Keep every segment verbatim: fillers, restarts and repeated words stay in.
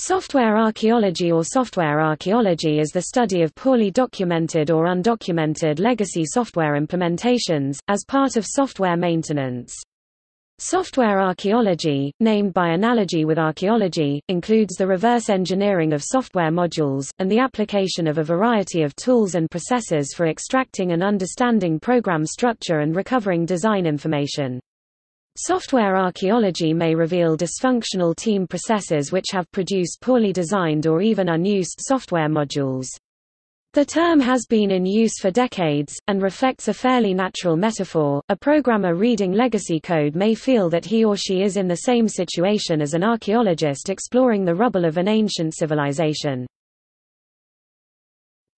Software archaeology or software archaeology is the study of poorly documented or undocumented legacy software implementations, as part of software maintenance. Software archaeology, named by analogy with archaeology, includes the reverse engineering of software modules, and the application of a variety of tools and processes for extracting and understanding program structure and recovering design information. Software archaeology may reveal dysfunctional team processes which have produced poorly designed or even unused software modules. The term has been in use for decades, and reflects a fairly natural metaphor. A programmer reading legacy code may feel that he or she is in the same situation as an archaeologist exploring the rubble of an ancient civilization.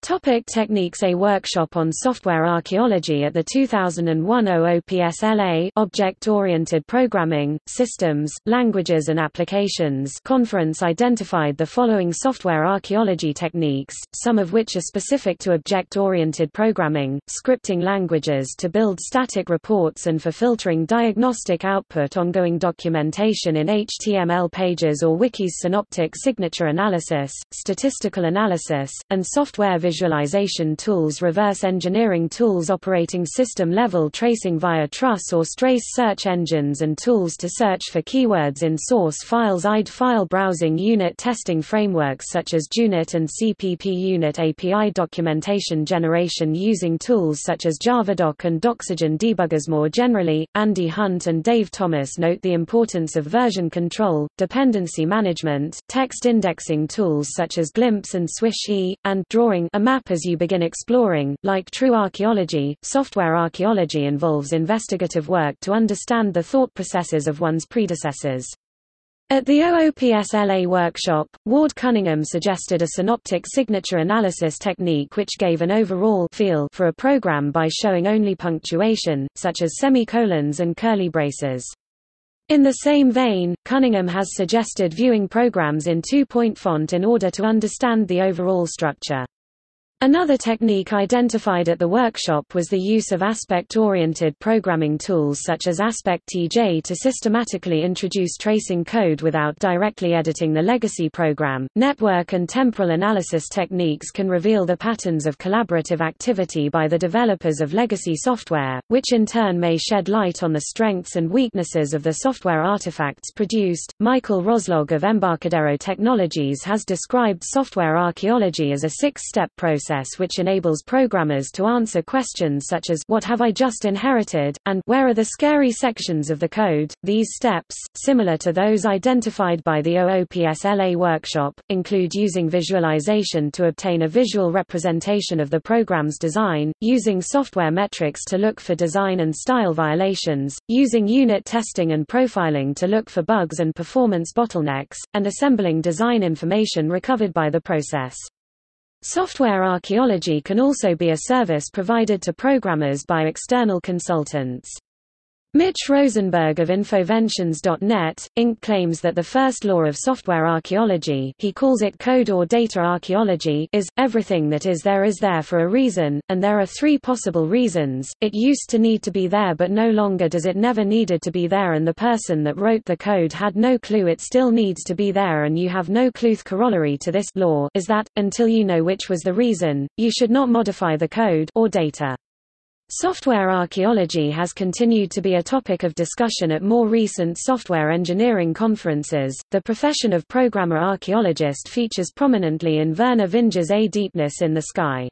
Topic techniques. A workshop on software archaeology at the two thousand one O O P S L A Object-Oriented Programming, Systems, Languages and Applications conference identified the following software archaeology techniques, some of which are specific to object-oriented programming, scripting languages to build static reports and for filtering diagnostic output, ongoing documentation in H T M L pages or wikis, synoptic signature analysis, statistical analysis, and software visualization. Visualization tools, reverse engineering tools, operating system level tracing via truss or strace, search engines and tools to search for keywords in source files, I D file browsing, unit testing frameworks such as JUnit and C P P unit, A P I documentation generation using tools such as Javadoc and Doxygen, debuggers more generally. Andy Hunt and Dave Thomas note the importance of version control, dependency management, text indexing tools such as Glimpse and Swish-e, and drawing a map as you begin exploring. Like true archaeology, software archaeology involves investigative work to understand the thought processes of one's predecessors. At the O O P S L A workshop, Ward Cunningham suggested a synoptic signature analysis technique which gave an overall feel for a program by showing only punctuation, such as semicolons and curly braces. In the same vein, Cunningham has suggested viewing programs in two-point font in order to understand the overall structure. Another technique identified at the workshop was the use of aspect-oriented programming tools such as AspectJ to systematically introduce tracing code without directly editing the legacy program. Network and temporal analysis techniques can reveal the patterns of collaborative activity by the developers of legacy software, which in turn may shed light on the strengths and weaknesses of the software artifacts produced. Michael Roslog of Embarcadero Technologies has described software archaeology as a six-step process which enables programmers to answer questions such as "What have I just inherited?" and "Where are the scary sections of the code?" These steps, similar to those identified by the O O P S L A workshop, include using visualization to obtain a visual representation of the program's design, using software metrics to look for design and style violations, using unit testing and profiling to look for bugs and performance bottlenecks, and assembling design information recovered by the process. Software archaeology can also be a service provided to programmers by external consultants. Mitch Rosenberg of Infoventions dot net, Incorporated claims that the first law of software archaeology, he calls it code or data archaeology, is, everything that is there is there for a reason, and there are three possible reasons: it used to need to be there but no longer does, it never needed to be there, and the person that wrote the code had no clue it still needs to be there and you have no clue. Corollary to this law is that, until you know which was the reason, you should not modify the code or data. Software archaeology has continued to be a topic of discussion at more recent software engineering conferences. The profession of programmer archaeologist features prominently in Werner Vinge's A Deepness in the Sky.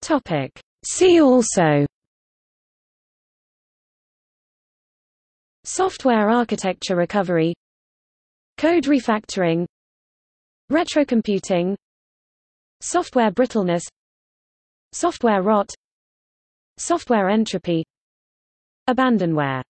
Topic. See also: software architecture recovery, code refactoring, retrocomputing, software brittleness, software rot, software entropy, abandonware.